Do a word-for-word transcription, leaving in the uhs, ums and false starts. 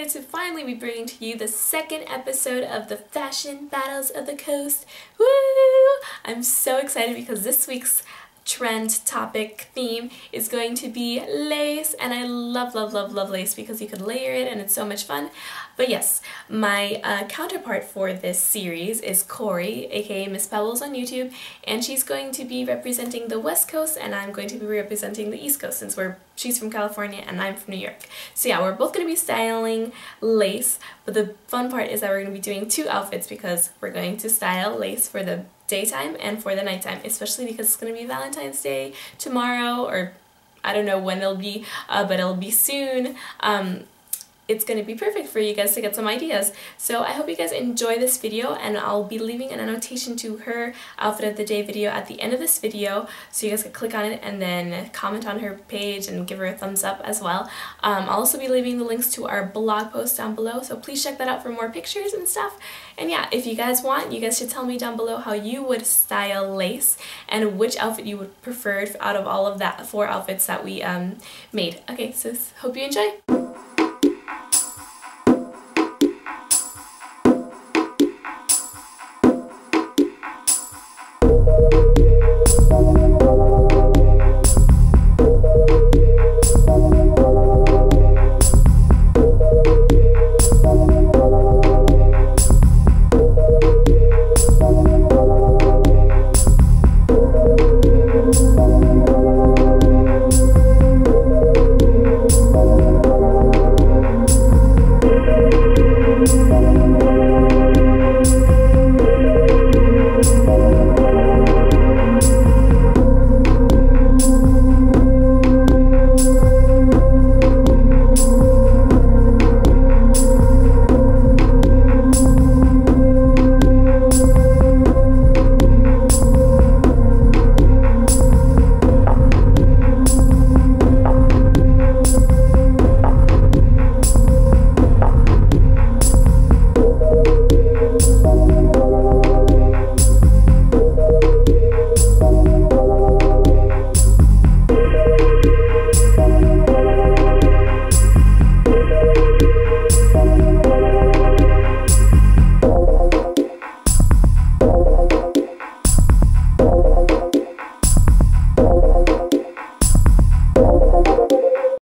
excited to finally be bringing to you the second episode of the Fashion Battles of the Coast. Woo! I'm so excited because this week's trend topic theme is going to be lace, and I love love love love lace because you can layer it and it's so much fun. But yes, my uh, counterpart for this series is Corey, aka Miss Pebbles on YouTube, and she's going to be representing the West Coast and I'm going to be representing the East Coast, since we're she's from California and I'm from New York. So yeah, we're both going to be styling lace, but the fun part is that we're going to be doing two outfits because we're going to style lace for the daytime and for the nighttime, especially because it's going to be Valentine's Day tomorrow, or I don't know when it'll be, uh, but it'll be soon. Um, it's going to be perfect for you guys to get some ideas. So I hope you guys enjoy this video, and I'll be leaving an annotation to her outfit of the day video at the end of this video, so you guys can click on it and then comment on her page and give her a thumbs up as well. Um, I'll also be leaving the links to our blog post down below, so please check that out for more pictures and stuff. And yeah, if you guys want, you guys should tell me down below how you would style lace and which outfit you would prefer out of all of that four outfits that we um, made. Okay, so hope you enjoy!